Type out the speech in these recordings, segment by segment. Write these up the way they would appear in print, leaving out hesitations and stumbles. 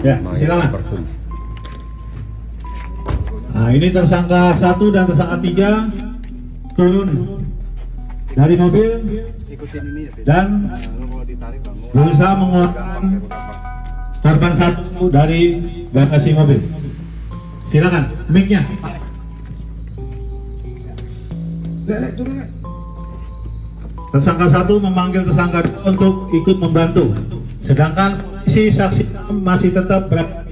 Ya, silakan. Nah, ini tersangka 1 dan tersangka 3 turun dari mobil dan berusaha mengeluarkan korban 1 dari bagasi mobil. Silakan, mic-nya. Tersangka 1 memanggil tersangka 2 untuk ikut membantu, sedangkan si saksi masih tetap berada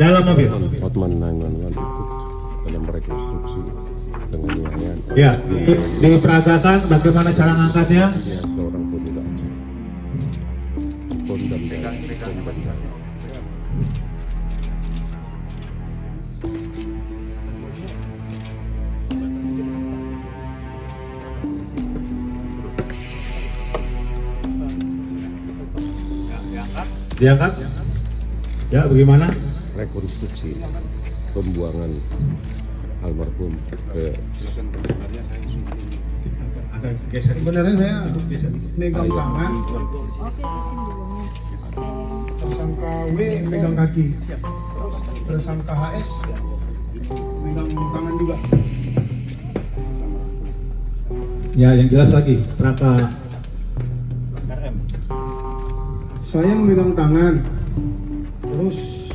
dalam mobil. Hotman 911 ikut dalam rekonstruksi dengan nyanyian. Ya, diperagakan bagaimana cara mengangkatnya. Seorang pemuda Aceh. Diangkat? Ya, bagaimana? Rekonstruksi pembuangan almarhum ke ada geser. Sebenarnya saya megang tangan. Tersangka W megang kaki. Tersangka HS megang tangan juga. Ya, yang jelas lagi Praka. Saya memegang tangan, terus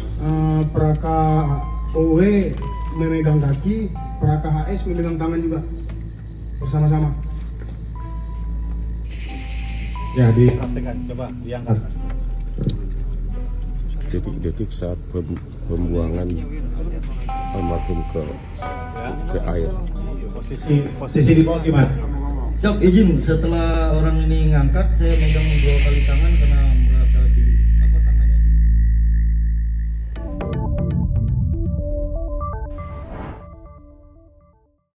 Praka OW memegang kaki, Praka HS memegang tangan juga bersama-sama. Ya, dipraktikkan, coba diangkat. Detik-detik saat pembuangan almarhum ke air. Posisi di bawah gimana? Sok, izin, setelah orang ini ngangkat, saya memegang 2 kali tangan.